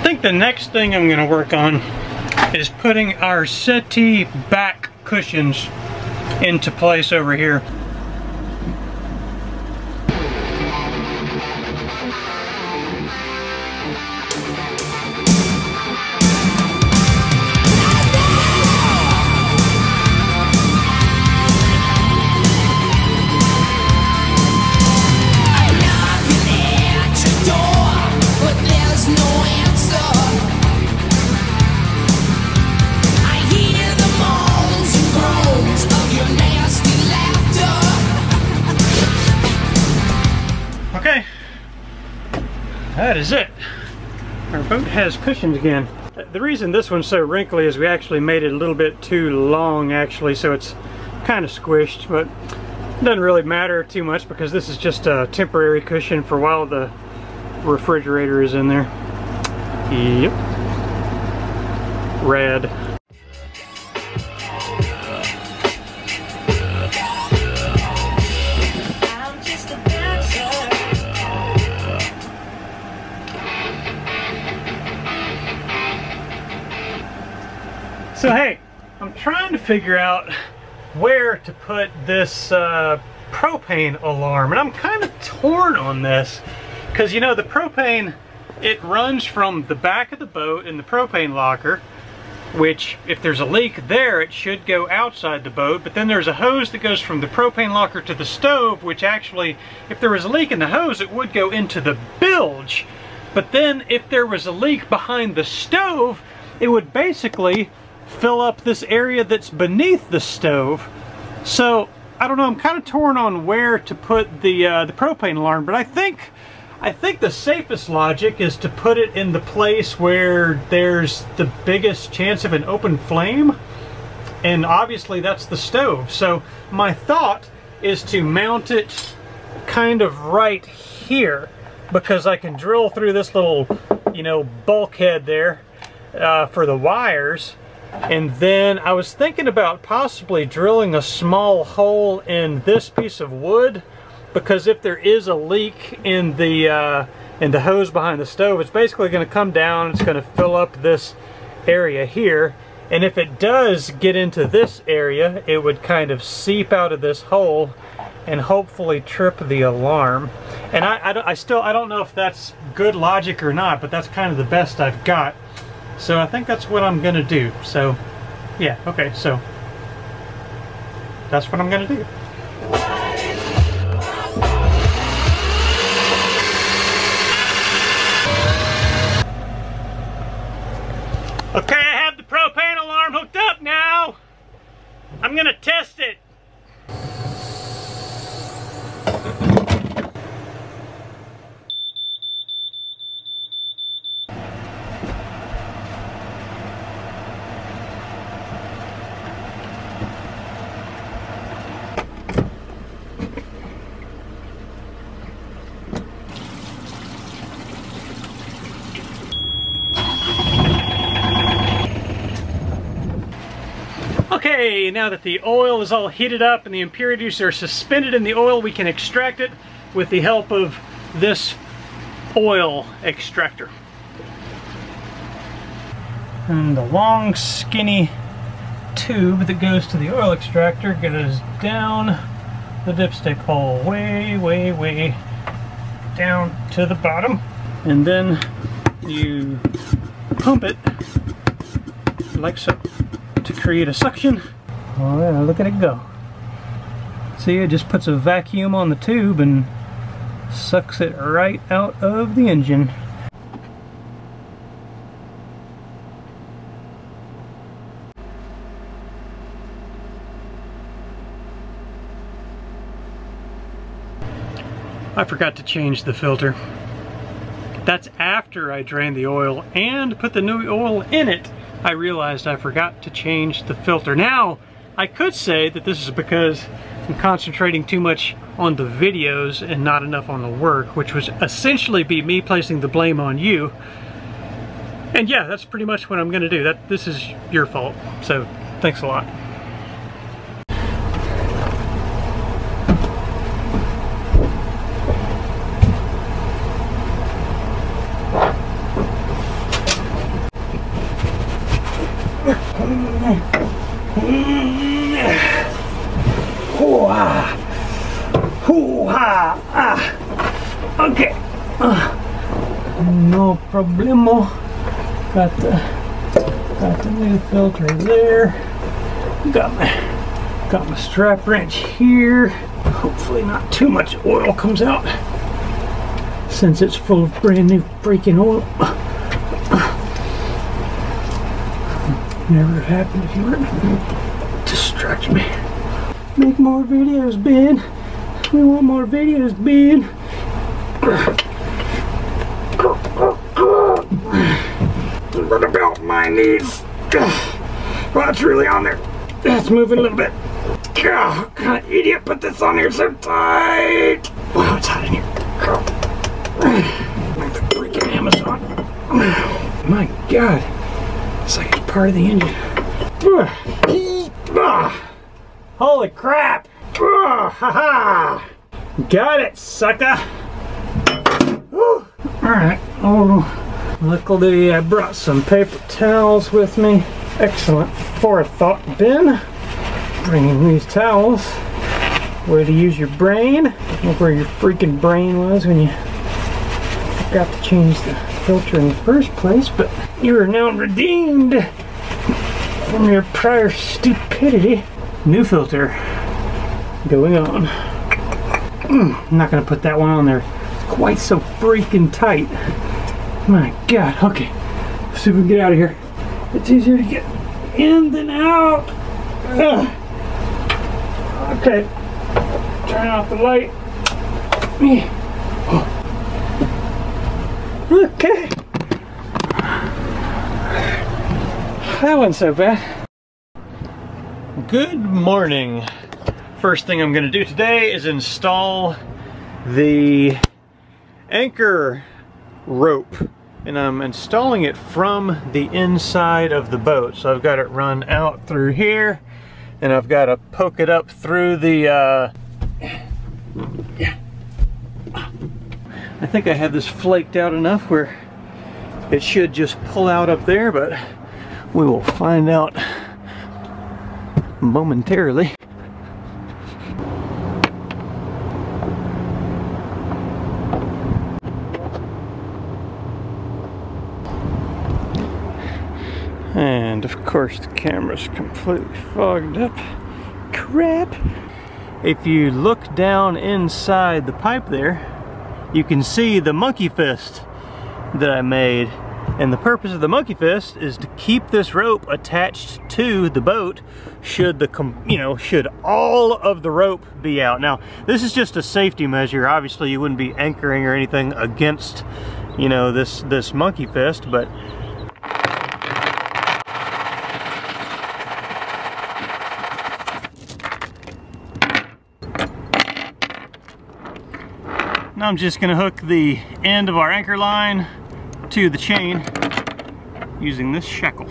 I think the next thing I'm going to work on is putting our settee back cushions into place over here. That is it. Our boat has cushions again. The reason this one's so wrinkly is we actually made it a little bit too long actually, so it's kind of squished, but it doesn't really matter too much because this is just a temporary cushion for while the refrigerator is in there. Yep. Rad. So hey, I'm trying to figure out where to put this propane alarm, and I'm kind of torn on this because, you know, the propane, it runs from the back of the boat in the propane locker, which if there's a leak there it should go outside the boat, but then there's a hose that goes from the propane locker to the stove, which actually if there was a leak in the hose it would go into the bilge, but then if there was a leak behind the stove it would basically fill up this area that's beneath the stove. So I don't know, I'm kind of torn on where to put the propane alarm, but I think the safest logic is to put it in the place where there's the biggest chance of an open flame, and obviously that's the stove. So my thought is to mount it kind of right here, because I can drill through this little, you know, bulkhead there for the wires. And then I was thinking about possibly drilling a small hole in this piece of wood, because if there is a leak in the hose behind the stove, it's basically going to come down, it's going to fill up this area here, and if it does get into this area it would kind of seep out of this hole and hopefully trip the alarm. And I don't know if that's good logic or not, but that's kind of the best I've got. So I think that's what I'm gonna do. So yeah, okay, so that's what I'm gonna do. Okay, I have the propane alarm hooked up now. I'm gonna test it. Okay, now that the oil is all heated up and the impurities are suspended in the oil, we can extract it with the help of this oil extractor. And the long skinny tube that goes to the oil extractor goes down the dipstick hole, way, way, way down to the bottom. And then you pump it like so to create a suction. Oh yeah, look at it go. See, it just puts a vacuum on the tube and sucks it right out of the engine. I forgot to change the filter. That's after I drained the oil and put the new oil in it. I realized I forgot to change the filter. Now, I could say that this is because I'm concentrating too much on the videos and not enough on the work, which would essentially be me placing the blame on you. And yeah, that's pretty much what I'm gonna do. This is your fault, so thanks a lot. Okay. No problemo. Got the new filter there. Got my strap wrench here. Hopefully not too much oil comes out, since it's full of brand new freaking oil. Never happened if you weren't. Distract me. Make more videos, Ben. We want more videos, Ben. What about my knees? Well, that's really on there. That's moving a little bit. God, idiot, put this on here so tight. Wow, it's hot in here. Like the freaking Amazon. My God. It's like it's part of the engine. Holy crap. Got it, sucker. Alright, luckily I brought some paper towels with me. Excellent forethought, Ben. Bringing these towels. Way to use your brain. Look where your freaking brain was when you forgot to change the filter in the first place, but you are now redeemed from your prior stupidity. New filter going on. I'm not going to put that one on there quite so freaking tight. My God. Okay, let's see if we can get out of here. It's easier to get in than out. Ugh. Okay, turn off the light. Okay, that wasn't so bad. Good morning. First thing I'm going to do today is install the anchor rope, and I'm installing it from the inside of the boat. So I've got it run out through here, and I've got to poke it up through the I think I have this flaked out enough where it should just pull out up there, but we will find out momentarily. And of course the camera's completely fogged up. Crap! If you look down inside the pipe there, you can see the monkey fist that I made. And the purpose of the monkey fist is to keep this rope attached to the boat should the, should all of the rope be out. Now, this is just a safety measure. Obviously you wouldn't be anchoring or anything against, this monkey fist, but now I'm just going to hook the end of our anchor line to the chain using this shackle.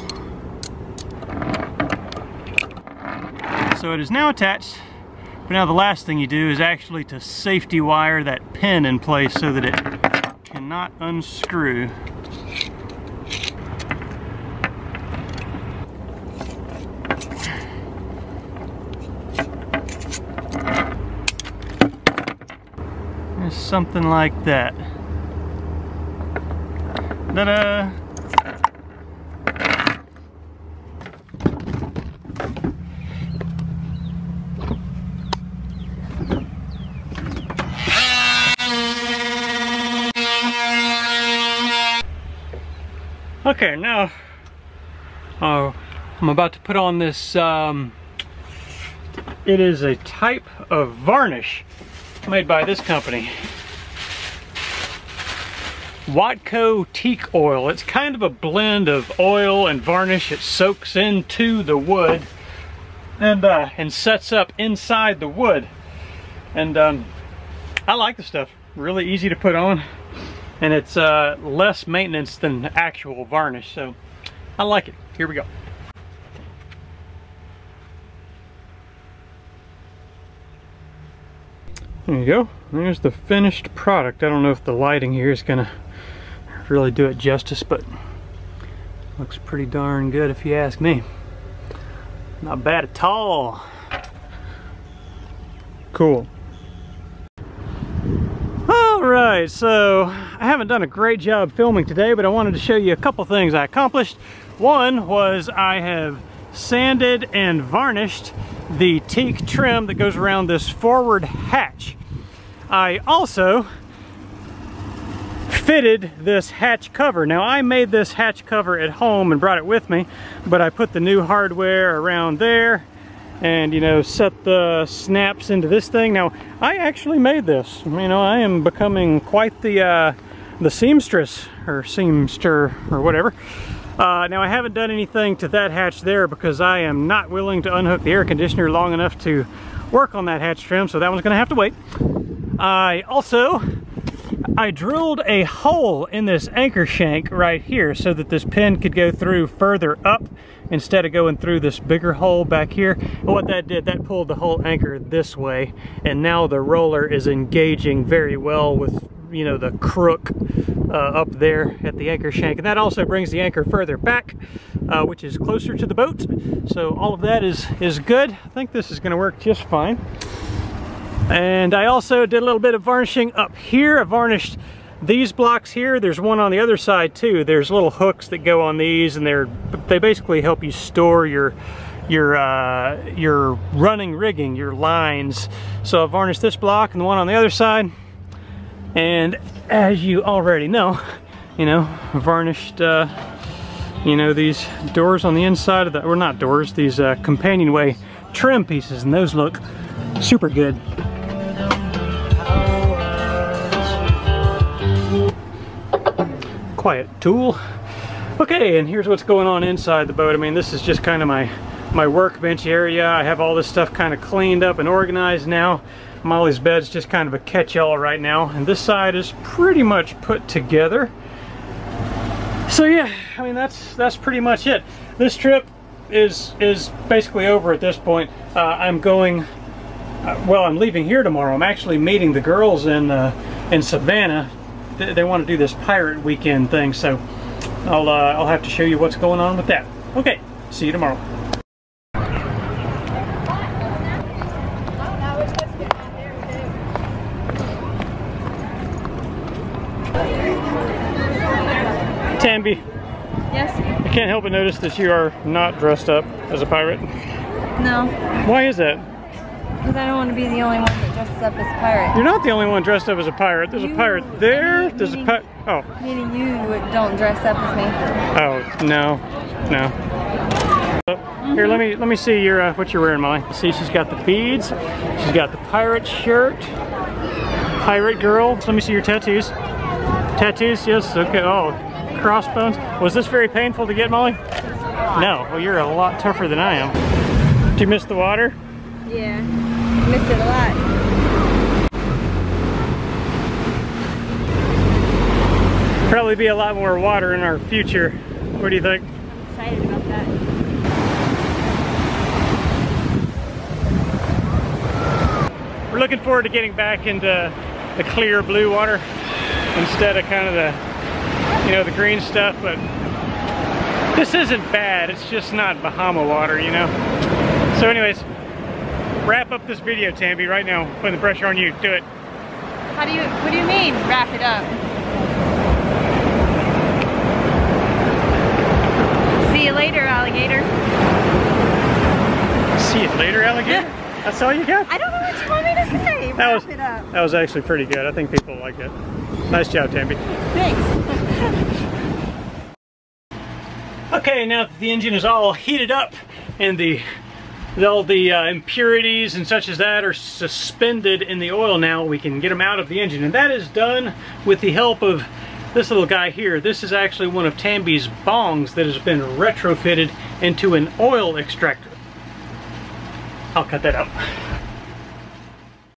So it is now attached, but now the last thing you do is actually to safety wire that pin in place so that it cannot unscrew. There's something like that. Ta-da! Okay, now I'm about to put on this, it is a type of varnish made by this company. Watco Teak Oil. It's kind of a blend of oil and varnish. It soaks into the wood and sets up inside the wood. And I like the stuff. Really easy to put on, and it's less maintenance than actual varnish. So I like it. Here we go. There you go. There's the finished product. I don't know if the lighting here is gonna really do it justice, but looks pretty darn good if you ask me. Not bad at all. Cool. Alright, so I haven't done a great job filming today, but I wanted to show you a couple things I accomplished. One was I have sanded and varnished the teak trim that goes around this forward hatch. I also fitted this hatch cover. Now I made this hatch cover at home and brought it with me, but I put the new hardware around there and, you know, set the snaps into this thing. Now I actually made this. You know, I am becoming quite the seamstress or seamster or whatever. Now I haven't done anything to that hatch there because I am not willing to unhook the air conditioner long enough to work on that hatch trim, so that one's gonna have to wait. I drilled a hole in this anchor shank right here so that this pin could go through further up instead of going through this bigger hole back here. And what that did, that pulled the whole anchor this way, and now the roller is engaging very well with, you know, the crook up there at the anchor shank. And that also brings the anchor further back, which is closer to the boat. So all of that is good. I think this is gonna work just fine. And I also did a little bit of varnishing up here. I varnished these blocks here. There's one on the other side too. There's little hooks that go on these, and they basically help you store your running rigging, your lines. So I varnished this block and the one on the other side. And as you already know, you know, I varnished you know, these doors on the inside of the, or not doors, these companionway trim pieces, and those look super good. Quiet tool. Okay, and here's what's going on inside the boat. I mean, this is just kind of my workbench area. I have all this stuff kind of cleaned up and organized now. Molly's bed's just kind of a catch-all right now, and this side is pretty much put together. So yeah, I mean, that's pretty much it. This trip is basically over at this point. I'm going, well, I'm leaving here tomorrow. I'm actually meeting the girls in Savannah. They want to do this pirate weekend thing, so I'll have to show you what's going on with that. Okay, see you tomorrow. Tambi. Yes? I can't help but notice that you are not dressed up as a pirate. No. Why is that? Because I don't want to be the only one that dresses up as a pirate. You're not the only one dressed up as a pirate. There's a pirate there. There's a pirate. Oh. Meaning you don't dress up as me. Oh, no. No. Mm-hmm. Here, let me see your what you're wearing, Molly. See, she's got the beads. She's got the pirate shirt. Pirate girl. So let me see your tattoos. Tattoos? Yes. Okay. Oh, crossbones. Was this very painful to get, Molly? No. Well, you're a lot tougher than I am. Did you miss the water? Yeah, I missed it a lot. Probably be a lot more water in our future. What do you think? I'm excited about that. We're looking forward to getting back into the clear blue water instead of kind of the, you know, the green stuff. But this isn't bad. It's just not Bahama water, you know. So, anyways. Wrap up this video, Tambi, right now. Putting the pressure on you. Do it. How do you, what do you mean, wrap it up? See you later, alligator. See you later, alligator? That's all you got? I don't know what you want me to say. Wrap it up. That was actually pretty good. I think people like it. Nice job, Tambi. Thanks. Okay, now that the engine is all heated up and all the impurities and such as that are suspended in the oil, now we can get them out of the engine, and that is done with the help of this little guy here. This is actually one of Tambi's bongs that has been retrofitted into an oil extractor. I'll cut that out.